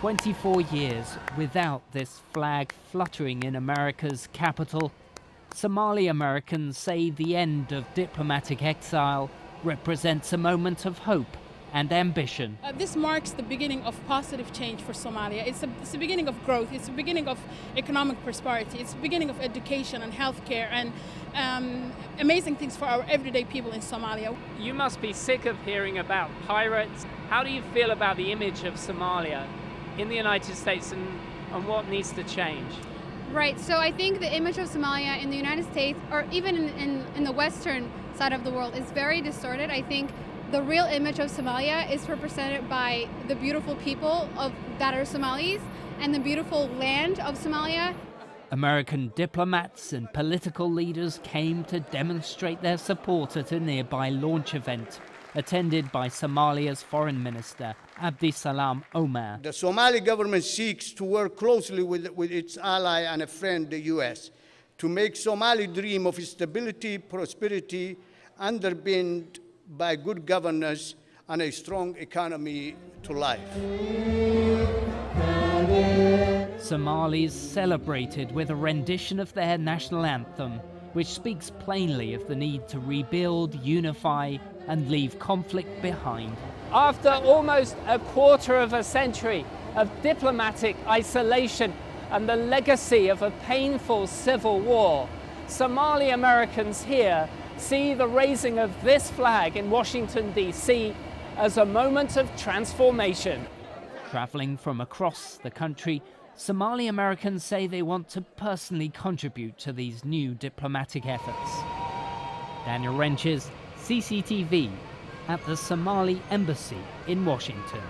24 years without this flag fluttering in America's capital, Somali Americans say the end of diplomatic exile represents a moment of hope and ambition. This marks the beginning of positive change for Somalia. It's the beginning of growth, it's the beginning of economic prosperity, it's the beginning of education and healthcare and amazing things for our everyday people in Somalia. You must be sick of hearing about pirates. How do you feel about the image of Somalia in the United States and what needs to change? Right, so I think the image of Somalia in the United States or even in the Western side of the world is very distorted. I think the real image of Somalia is represented by the beautiful people that are Somalis and the beautiful land of Somalia. American diplomats and political leaders came to demonstrate their support at a nearby launch event, attended by Somalia's Foreign Minister, Abdisalam Omar. The Somali government seeks to work closely with its ally and a friend, the U.S., to make Somali dream of stability, prosperity, underpinned by good governance and a strong economy to life. Somalis celebrated with a rendition of their national anthem, which speaks plainly of the need to rebuild, unify, and leave conflict behind. After almost a quarter of a century of diplomatic isolation and the legacy of a painful civil war, Somali Americans here see the raising of this flag in Washington, D.C. as a moment of transformation. Traveling from across the country, Somali Americans say they want to personally contribute to these new diplomatic efforts. Daniel Renches, CCTV, at the Somali Embassy in Washington.